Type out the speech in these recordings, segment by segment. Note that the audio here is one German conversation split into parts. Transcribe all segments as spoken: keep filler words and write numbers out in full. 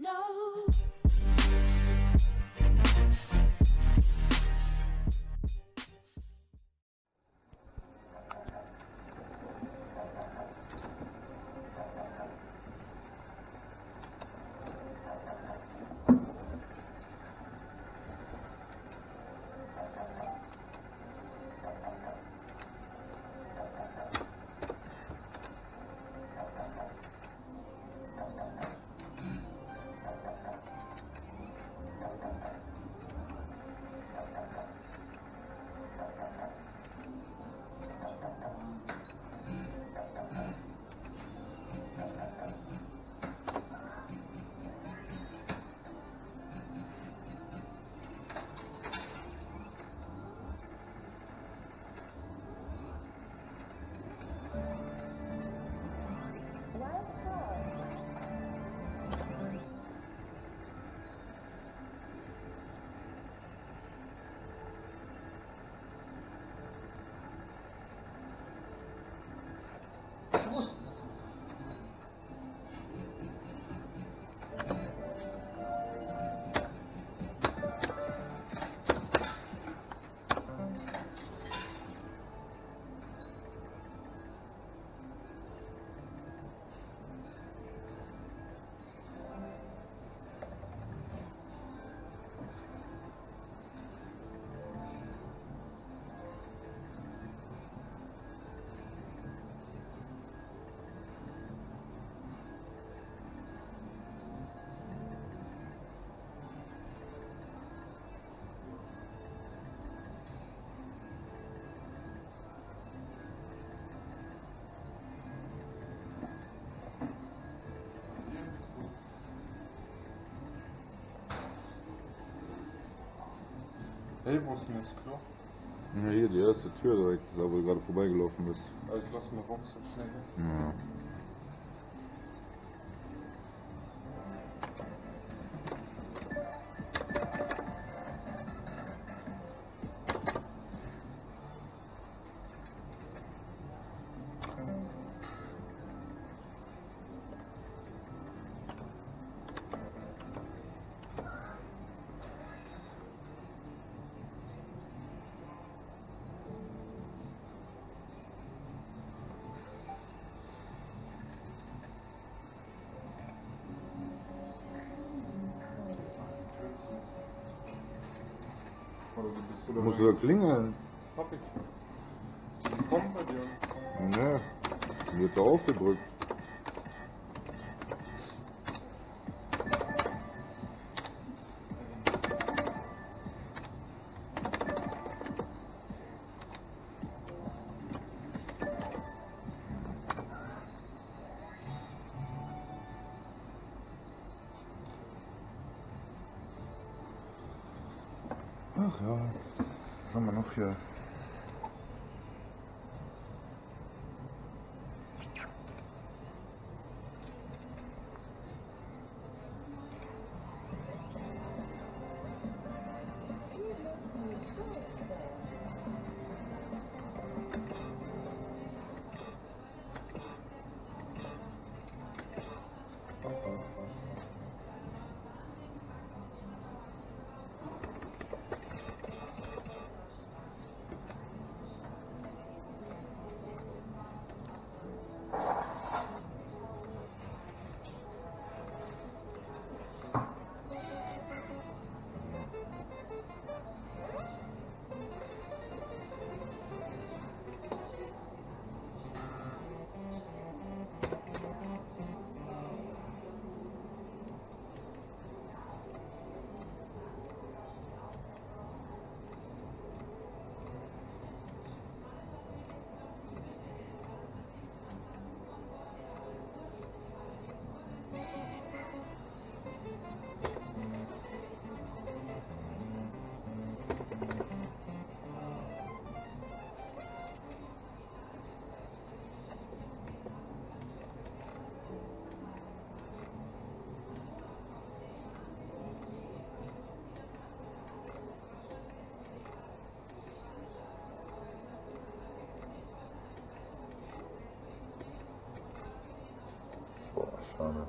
No. Hey, wo ist denn das Klo? Na hier, die erste Tür direkt, da wo du gerade vorbeigelaufen bist. Also ich lass mal rum, so schnell gehen. Ja. Du musst doch klingeln. Hab ich. Ist die gekommen bei dir? Ne, die wird da aufgedrückt. Ach ja, was haben wir noch hier? Boah, schade.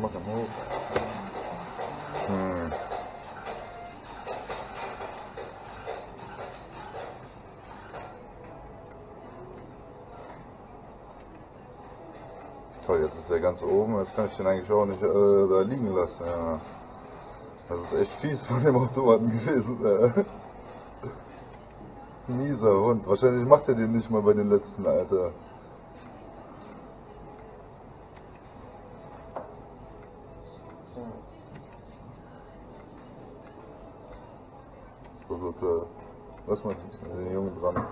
them look at me. Hmm. Toll, jetzt ist der ganz oben, jetzt kann ich den eigentlich auch nicht äh, da liegen lassen. Ja. Das ist echt fies von dem Automaten gewesen. Äh. Mieser Hund. Wahrscheinlich macht er den nicht mal bei den letzten, Alter. So, so, klar. Lass mal den Jungen dran.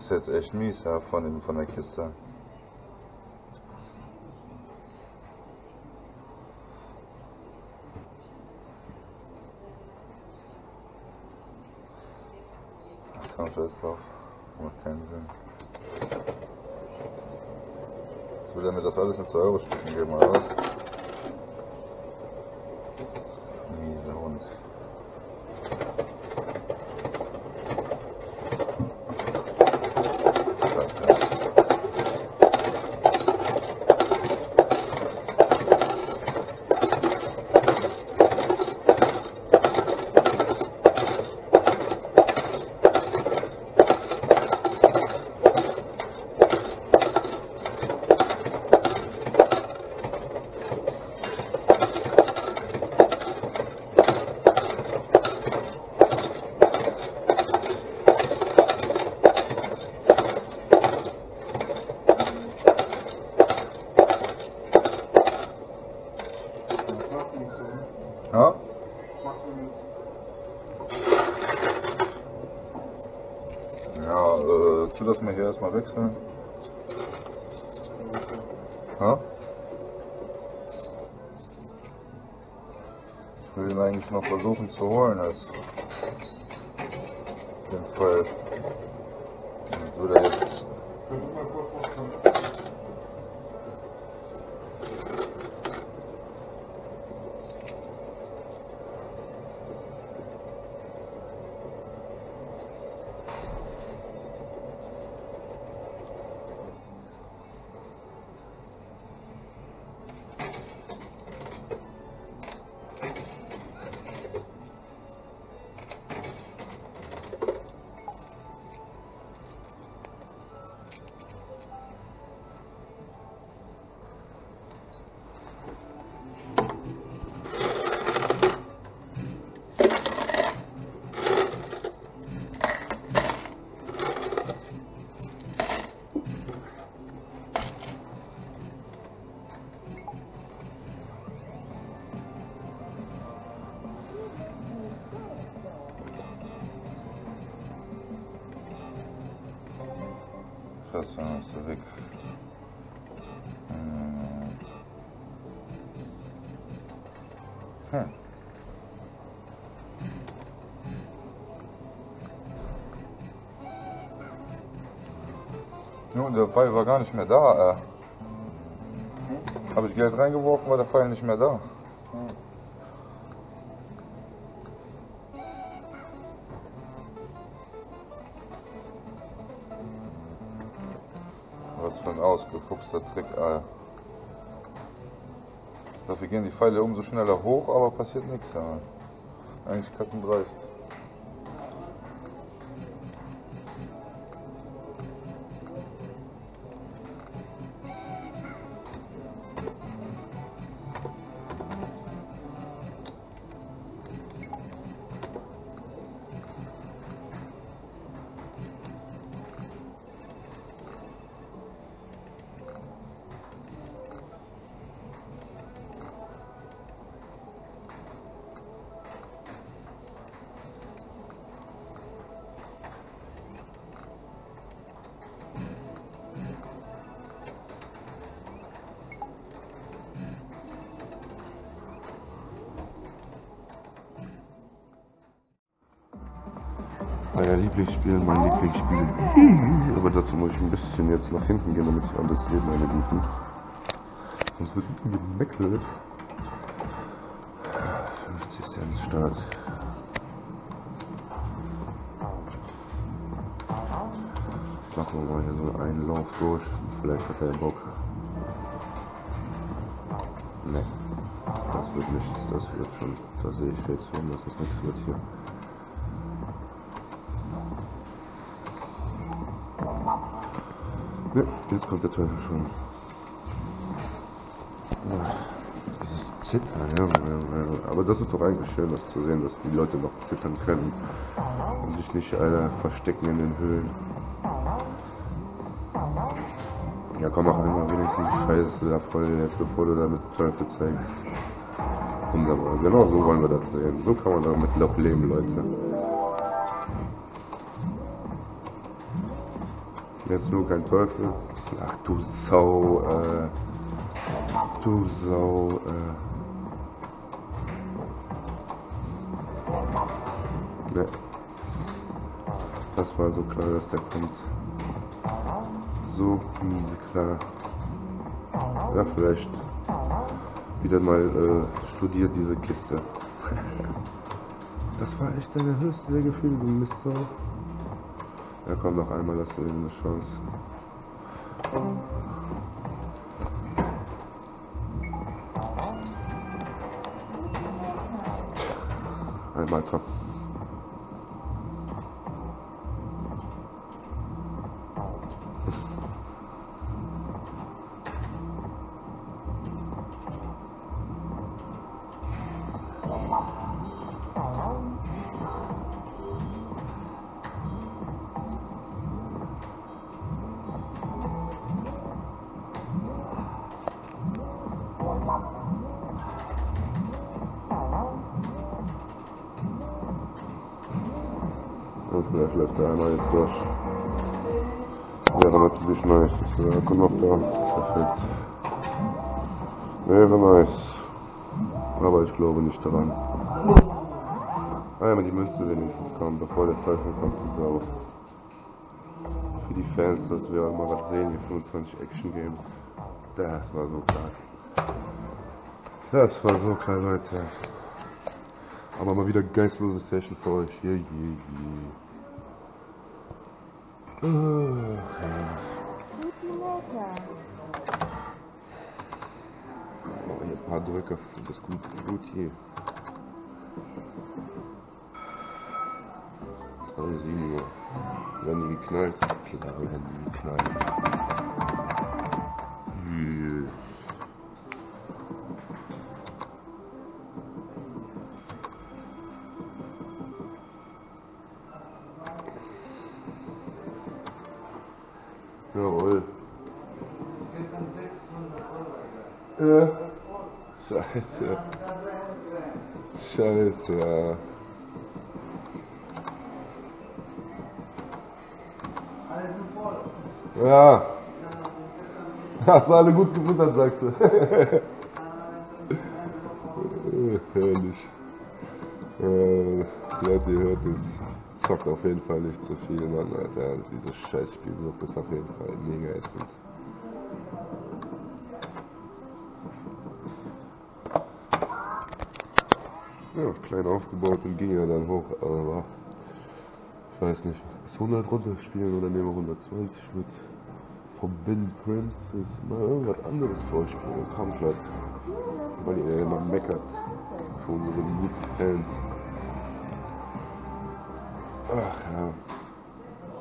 Das ist jetzt echt mies, ja, von, dem, von der Kiste. Ach komm, scheiß drauf. Macht keinen Sinn. Jetzt will er mir das alles in zwei Euro Stücken geben, oder was? Miese Hund. Ja? Ja, äh, tu das mal hier erstmal wechseln. Ja? Ich will ihn eigentlich noch versuchen zu holen, als den Fall. Jetzt würde er jetzt. Krass, dann ist er weg. Hm. Hm. Nun, der Pfeil war gar nicht mehr da. Äh. Hm? Habe ich Geld reingeworfen, war der Pfeil nicht mehr da. Hm. Was für ein ausgefuchster Trick, Alter. Dafür gehen die Pfeile umso schneller hoch, aber passiert nichts, Alter. Eigentlich kackendreist. Euer Lieblingsspiel, mein Lieblingsspiel. Aber dazu muss ich ein bisschen jetzt nach hinten gehen, damit ich alles sehe, meine Guten. Sonst wird hinten gemeckelt. fünfzig Cent Start. Machen wir mal hier so einen Lauf durch. Vielleicht hat er Bock. Ne, das wird nichts, das wird schon. Da sehe ich jetzt schon, dass das nichts wird hier. Ne, jetzt kommt der Teufel schon. Ja, dieses Zittern, ja, aber das ist doch eigentlich schön, das zu sehen, dass die Leute noch zittern können und sich nicht alle verstecken in den Höhlen. Ja, komm, mach einmal wenigstens Scheiße da voll jetzt, bevor du damit Teufel zeigst. Wunderbar, genau so wollen wir das sehen. So kann man damit noch leben, Leute. Jetzt nur kein Teufel. Ach du Sau, äh. Du Sau, äh. Ne. Das war so klar, dass der kommt. So miese klar. Ja, vielleicht wieder mal äh, studiert diese Kiste. Das war echt deine höchste der Gefühle, du Mister. Ja, komm, noch einmal, lass dir eine Chance. Einmal, komm. Vielleicht läuft der einmal jetzt durch. Wäre natürlich nice. Ja, komm noch da. Perfekt. Wäre nice. Aber ich glaube nicht daran. Einmal die Münze wenigstens kommen, bevor der Teufel kommt, die Sau. Für die Fans, dass wir mal was sehen, die fünfundzwanzig Action Games. Das war so klar. Das war so klar, Leute. Aber mal wieder geistlose Session für euch. Yeah, yeah, yeah. Ach, ja. Oh, hier ein paar Drücker für das gute Routier. drei sieben Uhr. Wenn die geknallt, klar, wenn die geknallt. Yeah. Jawohl. Ja. Scheiße. Scheiße. Ja. Hast du alle gut gefuttert, sagst du. Herrlich. Äh, Leute, ihr hört es. Zockt auf jeden Fall nicht zu viel, Mann, Alter. Dieses Scheißspiel wirkt das auf jeden Fall mega ätzend. Ja, klein aufgebaut und ging ja dann hoch, aber ich weiß nicht, bis hundert runter spielen oder nehmen wir hundertzwanzig mit Forbidden Princess, mal irgendwas anderes vorspielen, komplett, weil ihr ja immer meckert für unsere guten Fans. Ach ja.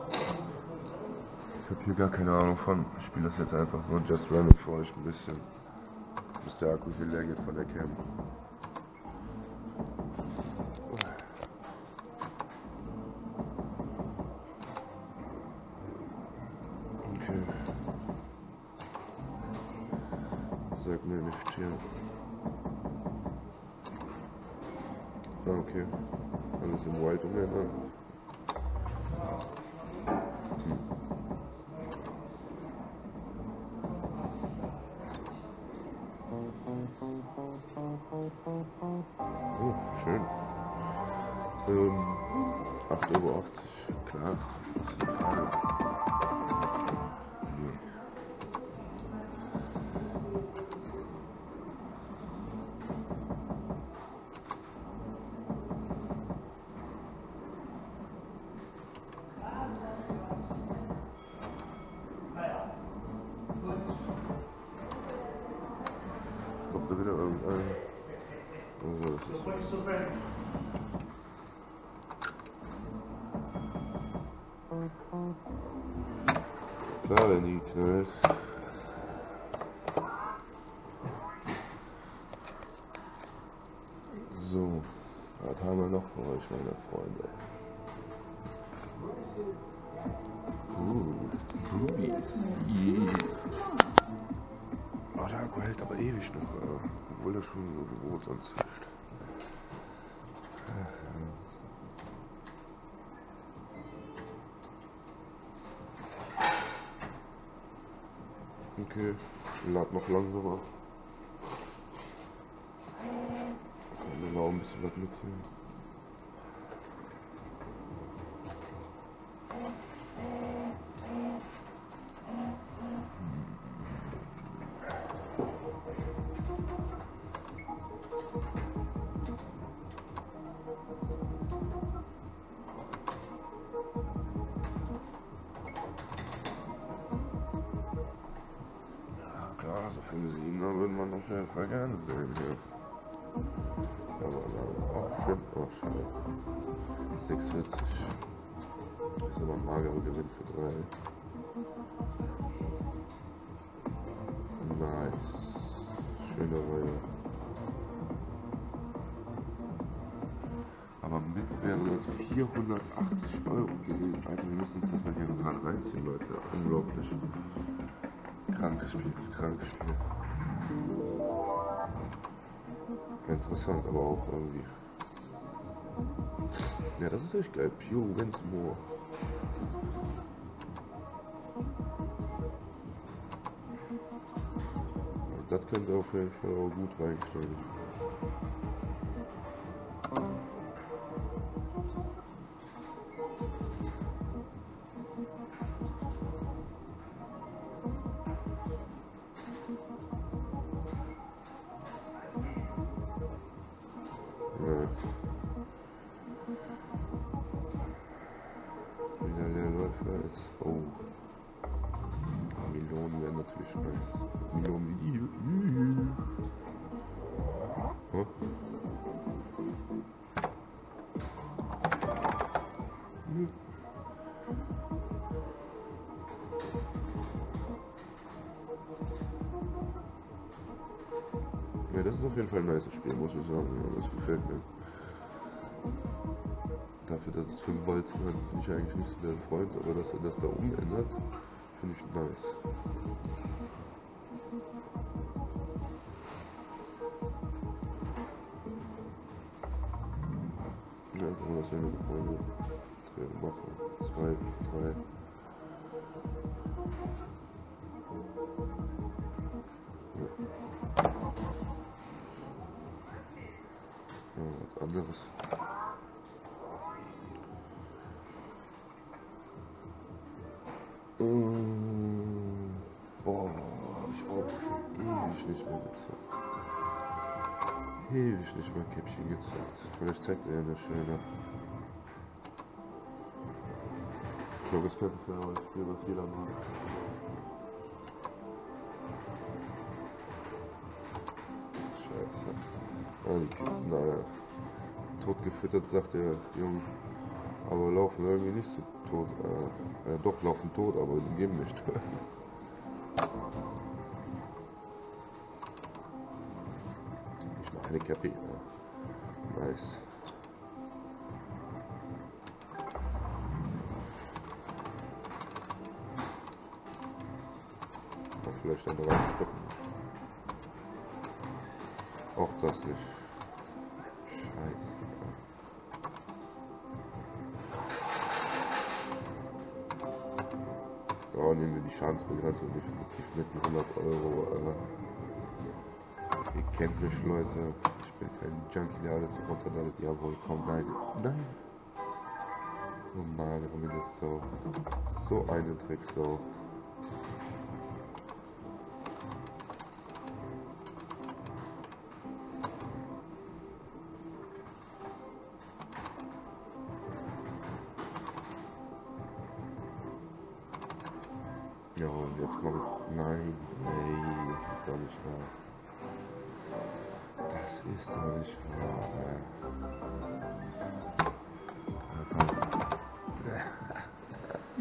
Ich hab hier gar keine Ahnung von. Ich spiele das jetzt einfach nur just random für euch ein bisschen. Bis der Akku hier leer geht von der Cam. Okay. Sag mir nicht hier. Ah, okay. Alles im Wild umeinander. Oh, schön. Ähm, acht Euro achtzig. Klar. Klar, wenn die knallt. So, was haben wir noch für euch, meine Freunde? Uh, Rubies. Yeah. Oh, der Akku hält aber ewig noch, obwohl er schon so rot sonst fischt. Okay, lad noch langsamer. Kann man auch ein bisschen was mitnehmen. Voll gerne sehen hier. Aber oh shit, oh schade. sechsundvierzig. Ist aber ein magerer Gewinn für drei. Nice. Schöne Reihe. Aber mit wären das vierhundertachtzig Euro gewesen. Alter, wir müssen uns das mal hier gerade reinziehen, Leute. Unglaublich. Krankes Spiel, krankes Spiel. Interessant, aber auch irgendwie. Ja, das ist echt geil. Pure Wins More. Das könnte auf jeden Fall auch gut reinsteigen. Ja, das ist auf jeden Fall ein nice Spiel, muss ich sagen. Ja, das gefällt mir. Dafür, dass es fünf Bolzen hat, bin ich eigentlich nicht so der Freund, aber dass er das da umändert, finde ich nice. Ja, das haben wir das ja noch Freunde. Drei machen. Zwei, drei. Anderes. Mmh. Boah, hab ich auch ewig nicht mehr gezockt. Ewig nicht mehr Käppchen gezockt. Vielleicht zeigt er eine schöne. Ich glaube, es könnte für euch Spiel, was jeder macht. Scheiße. Oh, die Kisten, Alter. Tot gefüttert, sagt der Junge. Aber laufen irgendwie nicht so tot. Äh, ja, doch, laufen tot, aber die geben nicht. Ich mache eine Kappe. Ja. Nice. Kann vielleicht dann reinstecken. Auch das nicht. Scheiße. Oh, nehmen wir die Schadensbegrenzung definitiv mit, die hundert Euro. Äh. Ihr kennt mich, Leute. Ich bin kein Junkie, der alles runter damit. Jawohl, komm, nein. Nein. Oh Mann, das ist das so. So eine Drecksau. Ja, und jetzt kommt... Nein, nein, das ist doch nicht wahr. Das ist doch nicht wahr.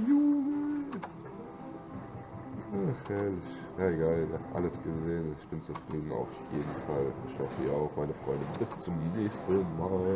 Junge! Ach, herrlich. Ja, egal, alles gesehen. Ich bin zufrieden auf jeden Fall. Ich hoffe, ihr auch, meine Freunde. Bis zum nächsten Mal.